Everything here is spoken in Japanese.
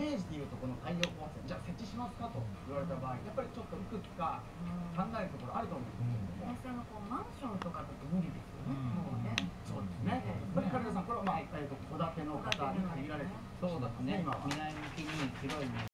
メージでいうとこの太陽光発電、じゃあ設置しますかと言われた場合、やっぱりちょっといくつか考えるところあると思うんですけど、マンションとかだと無理ですよね、もうね。そうですね、これ、カルダさん、これは戸建ての方に限られて、そうだね、今は。